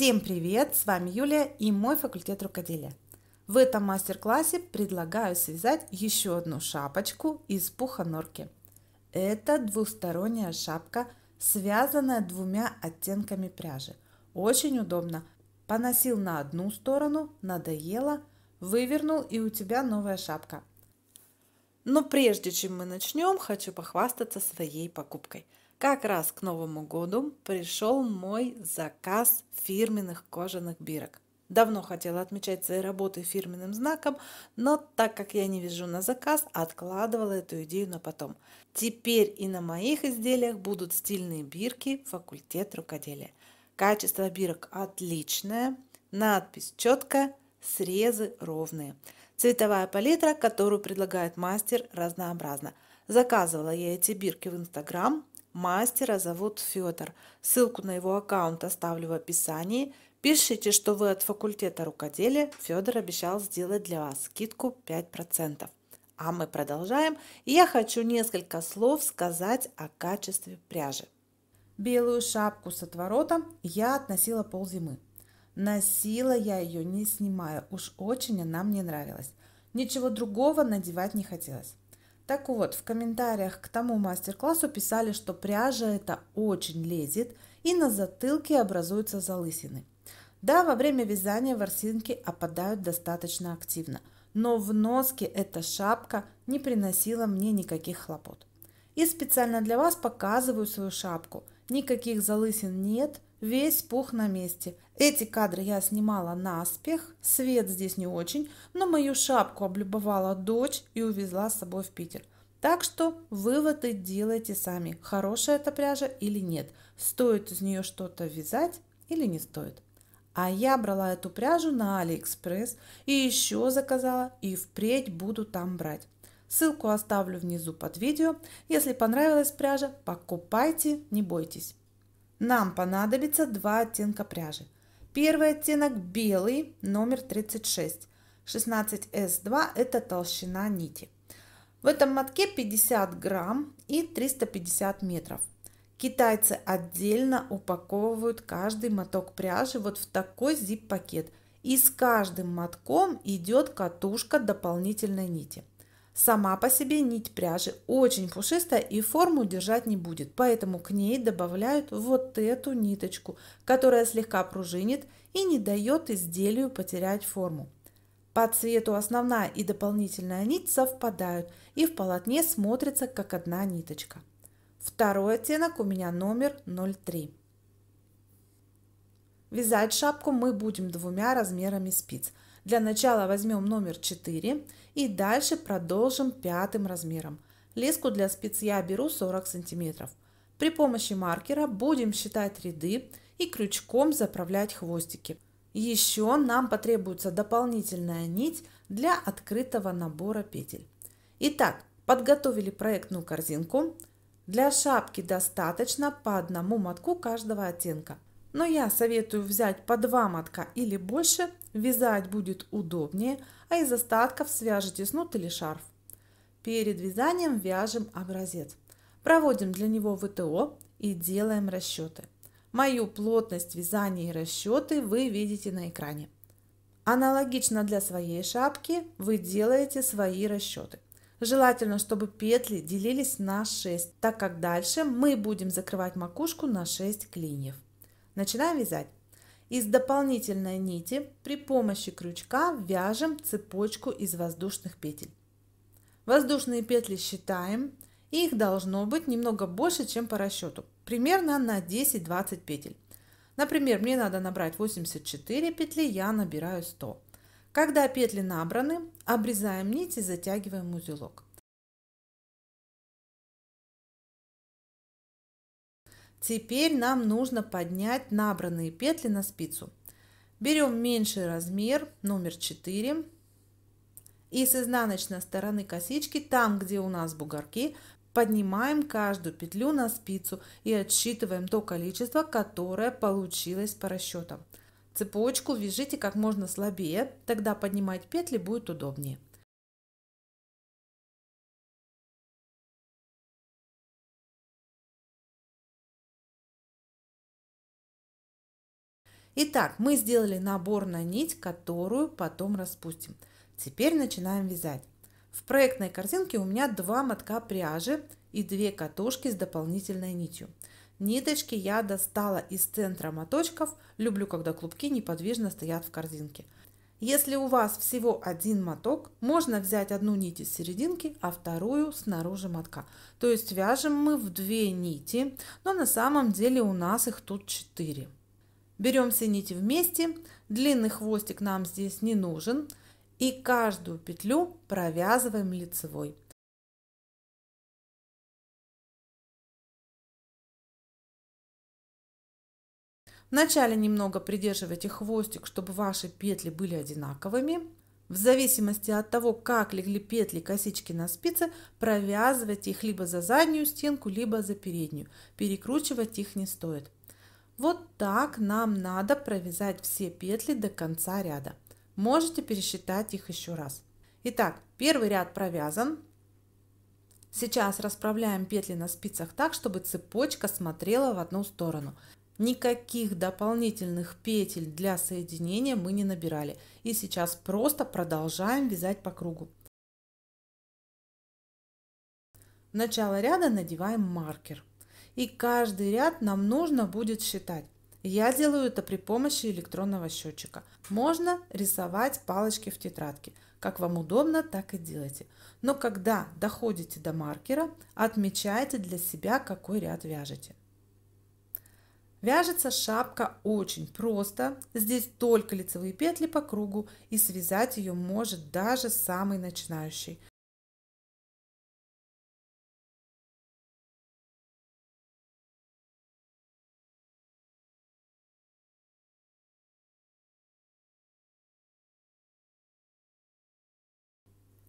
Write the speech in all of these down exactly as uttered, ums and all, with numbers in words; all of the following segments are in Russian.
Всем привет! С вами Юлия и мой факультет рукоделия. В этом мастер-классе предлагаю связать еще одну шапочку из пуха норки. Это двусторонняя шапка, связанная двумя оттенками пряжи. Очень удобно. Поносил на одну сторону, надоело, вывернул, и у тебя новая шапка. Но прежде чем мы начнем, хочу похвастаться своей покупкой. Как раз к Новому году пришел мой заказ фирменных кожаных бирок. Давно хотела отмечать свои работы фирменным знаком, но так как я не вяжу на заказ, откладывала эту идею на потом. Теперь и на моих изделиях будут стильные бирки «Факультет рукоделия». Качество бирок отличное, надпись четкая, срезы ровные. Цветовая палитра, которую предлагает мастер, разнообразна. Заказывала я эти бирки в Инстаграм. Мастера зовут Федор. Ссылку на его аккаунт оставлю в описании. Пишите, что вы от факультета рукоделия. Федор обещал сделать для вас скидку пять процентов. А мы продолжаем. И я хочу несколько слов сказать о качестве пряжи. Белую шапку с отворотом я относила ползимы. Носила я ее не снимая. Уж очень она мне нравилась. Ничего другого надевать не хотелось. Так вот, в комментариях к тому мастер-классу писали, что пряжа эта очень лезет и на затылке образуются залысины. Да, во время вязания ворсинки опадают достаточно активно, но в носке эта шапка не приносила мне никаких хлопот. И специально для вас показываю свою шапку. Никаких залысин нет, весь пух на месте. Эти кадры я снимала наспех, свет здесь не очень, но мою шапку облюбовала дочь и увезла с собой в Питер. Так что выводы делайте сами, хорошая эта пряжа или нет, стоит из нее что-то вязать или не стоит. А я брала эту пряжу на Алиэкспресс и еще заказала, и впредь буду там брать. Ссылку оставлю внизу под видео. Если понравилась пряжа, покупайте, не бойтесь. Нам понадобится два оттенка пряжи. Первый оттенок белый, номер тридцать шесть. шестнадцать эс два – это толщина нити. В этом мотке пятьдесят грамм и триста пятьдесят метров. Китайцы отдельно упаковывают каждый моток пряжи вот в такой зип-пакет. И с каждым мотком идет катушка дополнительной нити. Сама по себе нить пряжи очень пушистая и форму держать не будет, поэтому к ней добавляют вот эту ниточку, которая слегка пружинит и не дает изделию потерять форму. По цвету основная и дополнительная нить совпадают и в полотне смотрится как одна ниточка. Второй оттенок у меня номер ноль три. Вязать шапку мы будем двумя размерами спиц. Для начала возьмем номер четыре и дальше продолжим пятым размером. Леску для спиц я беру сорок сантиметров. При помощи маркера будем считать ряды и крючком заправлять хвостики. Еще нам потребуется дополнительная нить для открытого набора петель. Итак, подготовили проектную корзинку. Для шапки достаточно по одному мотку каждого оттенка. Но я советую взять по два мотка или больше, вязать будет удобнее, а из остатков свяжете снуд или шарф. Перед вязанием вяжем образец. Проводим для него вэ тэ о и делаем расчеты. Мою плотность вязания и расчеты вы видите на экране. Аналогично для своей шапки вы делаете свои расчеты. Желательно, чтобы петли делились на шесть, так как дальше мы будем закрывать макушку на шесть клиньев. Начинаем вязать. Из дополнительной нити при помощи крючка вяжем цепочку из воздушных петель. Воздушные петли считаем, их должно быть немного больше, чем по расчету, примерно на десять-двадцать петель. Например, мне надо набрать восемьдесят четыре петли, я набираю сто. Когда петли набраны, обрезаем нить и затягиваем узелок. Теперь нам нужно поднять набранные петли на спицу. Берем меньший размер, номер четыре, и с изнаночной стороны косички, там где у нас бугорки, поднимаем каждую петлю на спицу и отсчитываем то количество, которое получилось по расчетам. Цепочку вяжите как можно слабее, тогда поднимать петли будет удобнее. Итак, мы сделали набор на нить, которую потом распустим. Теперь начинаем вязать. В проектной корзинке у меня два мотка пряжи и две катушки с дополнительной нитью. Ниточки я достала из центра моточков. Люблю, когда клубки неподвижно стоят в корзинке. Если у вас всего один моток, можно взять одну нить из серединки, а вторую снаружи мотка. То есть вяжем мы в две нити, но на самом деле у нас их тут четыре. Берем все нити вместе, длинный хвостик нам здесь не нужен, и каждую петлю провязываем лицевой. Вначале немного придерживайте хвостик, чтобы ваши петли были одинаковыми. В зависимости от того, как легли петли косички на спице, провязывайте их либо за заднюю стенку, либо за переднюю. Перекручивать их не стоит. Вот так нам надо провязать все петли до конца ряда. Можете пересчитать их еще раз. Итак, первый ряд провязан. Сейчас расправляем петли на спицах так, чтобы цепочка смотрела в одну сторону. Никаких дополнительных петель для соединения мы не набирали. И сейчас просто продолжаем вязать по кругу. В начало ряда надеваем маркер. И каждый ряд нам нужно будет считать. Я делаю это при помощи электронного счетчика. Можно рисовать палочки в тетрадке. Как вам удобно, так и делайте. Но когда доходите до маркера, отмечайте для себя, какой ряд вяжете. Вяжется шапка очень просто, здесь только лицевые петли по кругу, и связать ее может даже самый начинающий.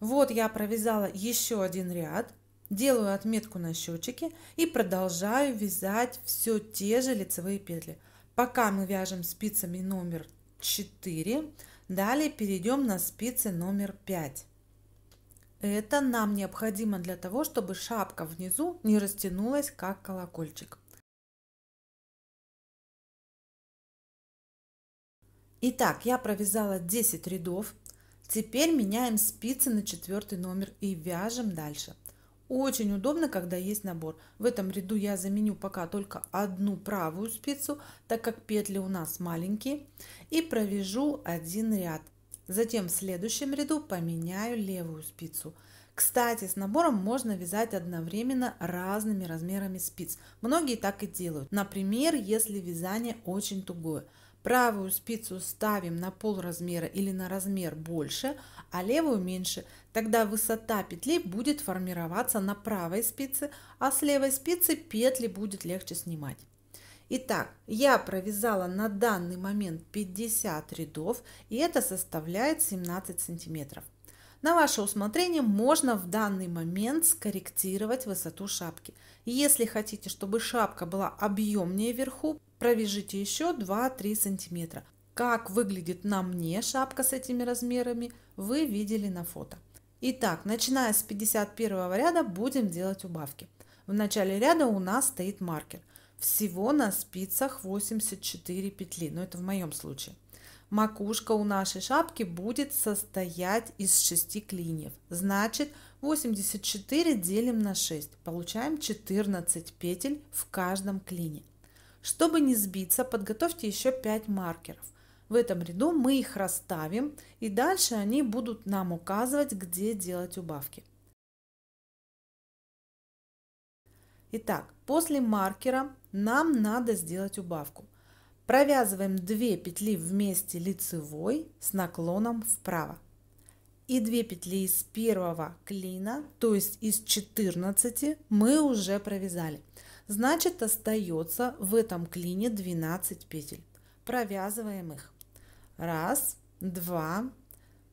Вот я провязала еще один ряд. Делаю отметку на счетчике и продолжаю вязать все те же лицевые петли. Пока мы вяжем спицами номер четыре, далее перейдем на спицы номер пять. Это нам необходимо для того, чтобы шапка внизу не растянулась как колокольчик. Итак, я провязала десять рядов. Теперь меняем спицы на четвертый номер и вяжем дальше. Очень удобно, когда есть набор. В этом ряду я заменю пока только одну правую спицу, так как петли у нас маленькие, и провяжу один ряд. Затем в следующем ряду поменяю левую спицу. Кстати, с набором можно вязать одновременно разными размерами спиц. Многие так и делают. Например, если вязание очень тугое. Правую спицу ставим на пол размера или на размер больше, а левую меньше. Тогда высота петли будет формироваться на правой спице, а с левой спицы петли будет легче снимать. Итак, я провязала на данный момент пятьдесят рядов, и это составляет семнадцать сантиметров. На ваше усмотрение можно в данный момент скорректировать высоту шапки. Если хотите, чтобы шапка была объемнее вверху, провяжите еще два-три сантиметра. Как выглядит на мне шапка с этими размерами, вы видели на фото. Итак, начиная с пятьдесят первого ряда будем делать убавки. В начале ряда у нас стоит маркер. Всего на спицах восемьдесят четыре петли, но это в моем случае. Макушка у нашей шапки будет состоять из шести клиньев. Значит, восемьдесят четыре делим на шесть. Получаем четырнадцать петель в каждом клине. Чтобы не сбиться, подготовьте еще пять маркеров. В этом ряду мы их расставим, и дальше они будут нам указывать, где делать убавки. Итак, после маркера нам надо сделать убавку. Провязываем две петли вместе лицевой с наклоном вправо. И две петли из первого клина, то есть из четырнадцати, мы уже провязали. Значит, остается в этом клине двенадцать петель. Провязываем их. Раз, два,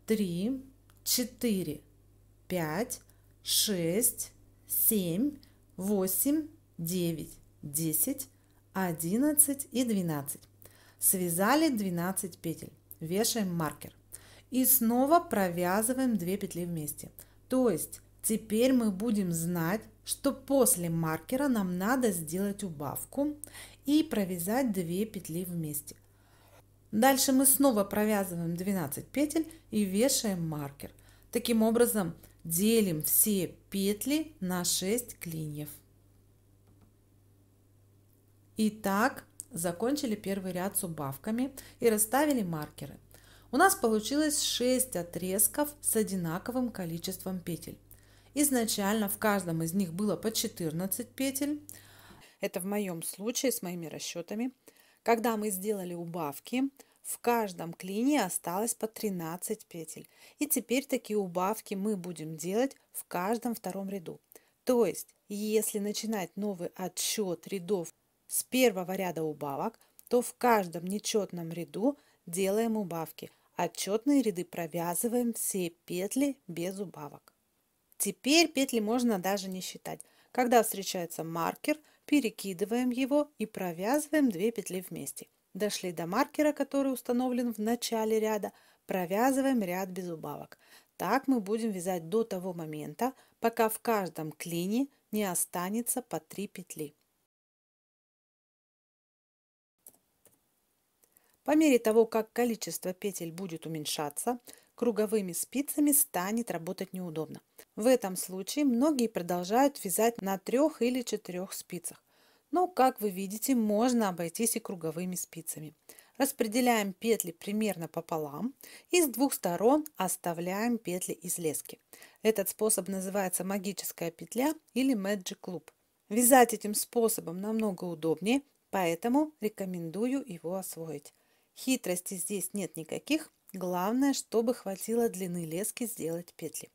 три, четыре, пять, шесть, семь, восемь, девять, десять, одиннадцать и двенадцать. Связали двенадцать петель. Вешаем маркер. И снова провязываем две петли вместе. То есть теперь мы будем знать, что после маркера нам надо сделать убавку и провязать две петли вместе. Дальше мы снова провязываем двенадцать петель и вешаем маркер. Таким образом делим все петли на шесть клиньев. Итак, закончили первый ряд с убавками и расставили маркеры. У нас получилось шесть отрезков с одинаковым количеством петель. Изначально в каждом из них было по четырнадцать петель. Это в моем случае с моими расчетами. Когда мы сделали убавки, в каждом клине осталось по тринадцать петель. И теперь такие убавки мы будем делать в каждом втором ряду. То есть, если начинать новый отсчет рядов с первого ряда убавок, то в каждом нечетном ряду делаем убавки. Отчетные ряды провязываем все петли без убавок. Теперь петли можно даже не считать. Когда встречается маркер, перекидываем его и провязываем две петли вместе. Дошли до маркера, который установлен в начале ряда, провязываем ряд без убавок. Так мы будем вязать до того момента, пока в каждом клине не останется по три петли. По мере того, как количество петель будет уменьшаться, круговыми спицами станет работать неудобно. В этом случае многие продолжают вязать на трех или четырех спицах. Но, как вы видите, можно обойтись и круговыми спицами. Распределяем петли примерно пополам и с двух сторон оставляем петли из лески. Этот способ называется магическая петля или Magic Loop. Вязать этим способом намного удобнее, поэтому рекомендую его освоить. Хитростей здесь нет никаких, главное, чтобы хватило длины лески сделать петли.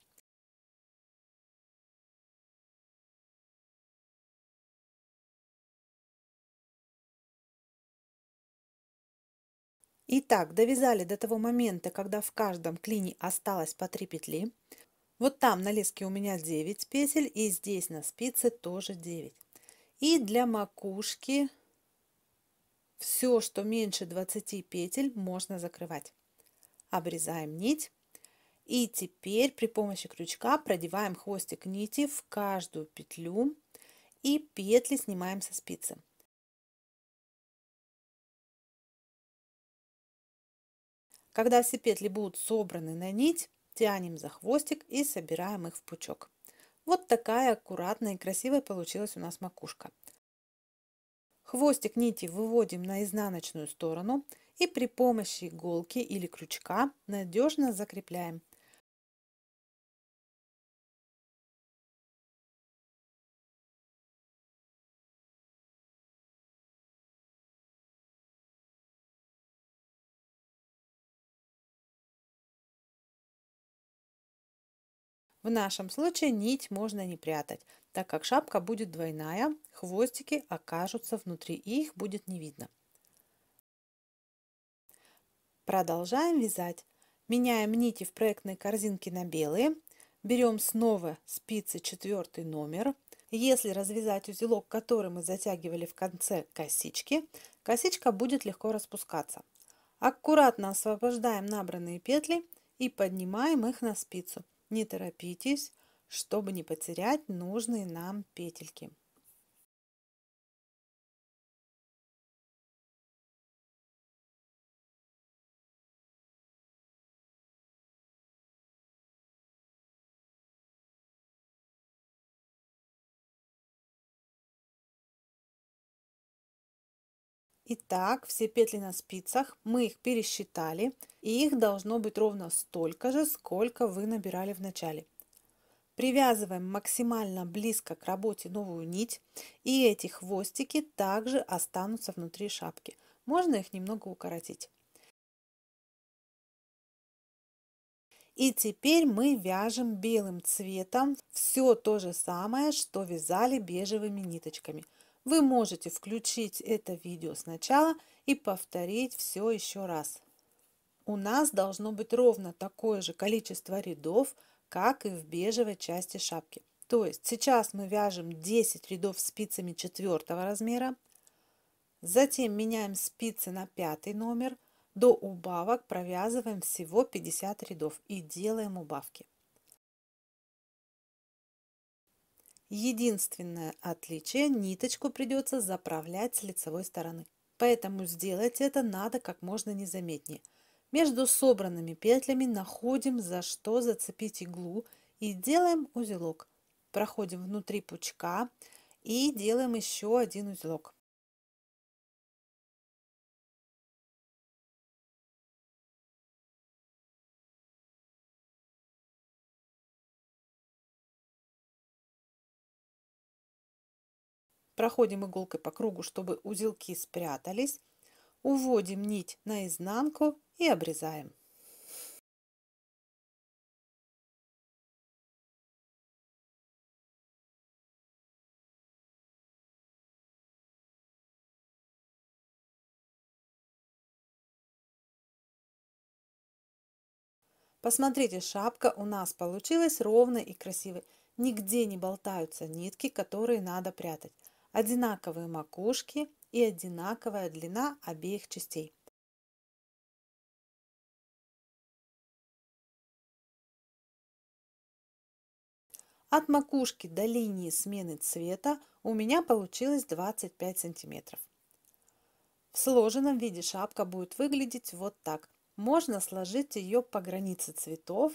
Итак, довязали до того момента, когда в каждом клине осталось по три петли. Вот там на леске у меня девять петель, и здесь на спице тоже девять. И для макушки все, что меньше двадцати петель, можно закрывать. Обрезаем нить. И теперь при помощи крючка продеваем хвостик нити в каждую петлю и петли снимаем со спицы. Когда все петли будут собраны на нить, тянем за хвостик и собираем их в пучок. Вот такая аккуратная и красивая получилась у нас макушка. Хвостик нити выводим на изнаночную сторону и при помощи иголки или крючка надежно закрепляем. В нашем случае нить можно не прятать, так как шапка будет двойная, хвостики окажутся внутри и их будет не видно. Продолжаем вязать. Меняем нити в проектной корзинке на белые. Берем снова спицы четвертый номер. Если развязать узелок, который мы затягивали в конце косички, косичка будет легко распускаться. Аккуратно освобождаем набранные петли и поднимаем их на спицу. Не торопитесь, чтобы не потерять нужные нам петельки. Итак, все петли на спицах, мы их пересчитали, и их должно быть ровно столько же, сколько вы набирали в начале. Привязываем максимально близко к работе новую нить, и эти хвостики также останутся внутри шапки. Можно их немного укоротить. И теперь мы вяжем белым цветом все то же самое, что вязали бежевыми ниточками. Вы можете включить это видео сначала и повторить все еще раз. У нас должно быть ровно такое же количество рядов, как и в бежевой части шапки. То есть сейчас мы вяжем десять рядов спицами четвертого размера, затем меняем спицы на пятый номер, до убавок провязываем всего пятьдесят рядов и делаем убавки. Единственное отличие – ниточку придется заправлять с лицевой стороны. Поэтому сделать это надо как можно незаметнее. Между собранными петлями находим, за что зацепить иглу, и делаем узелок. Проходим внутри пучка и делаем еще один узелок. Проходим иголкой по кругу, чтобы узелки спрятались. Уводим нить наизнанку и обрезаем. Посмотрите, шапка у нас получилась ровной и красивой. Нигде не болтаются нитки, которые надо прятать. Одинаковые макушки и одинаковая длина обеих частей. От макушки до линии смены цвета у меня получилось двадцать пять сантиметров. В сложенном виде шапка будет выглядеть вот так. Можно сложить ее по границе цветов,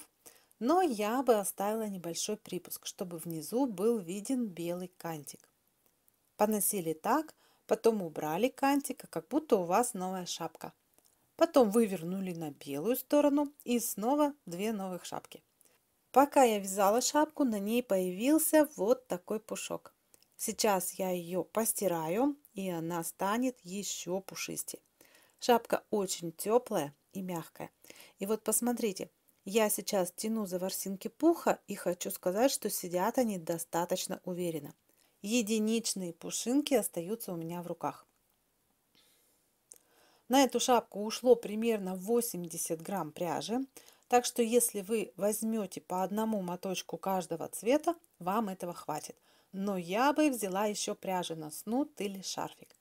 но я бы оставила небольшой припуск, чтобы внизу был виден белый кантик. Поносили так, потом убрали кантик, как будто у вас новая шапка. Потом вывернули на белую сторону и снова две новых шапки. Пока я вязала шапку, на ней появился вот такой пушок. Сейчас я ее постираю, и она станет еще пушистее. Шапка очень теплая и мягкая. И вот посмотрите, я сейчас тяну за ворсинки пуха и хочу сказать, что сидят они достаточно уверенно. Единичные пушинки остаются у меня в руках. На эту шапку ушло примерно восемьдесят грамм пряжи, так что если вы возьмете по одному моточку каждого цвета, вам этого хватит. Но я бы взяла еще пряжи на снуд или шарфик.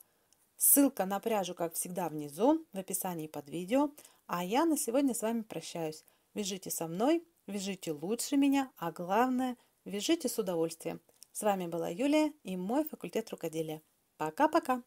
Ссылка на пряжу, как всегда, внизу, в описании под видео. А я на сегодня с вами прощаюсь. Вяжите со мной, вяжите лучше меня, а главное, вяжите с удовольствием. С вами была Юлия и мой факультет рукоделия. Пока-пока!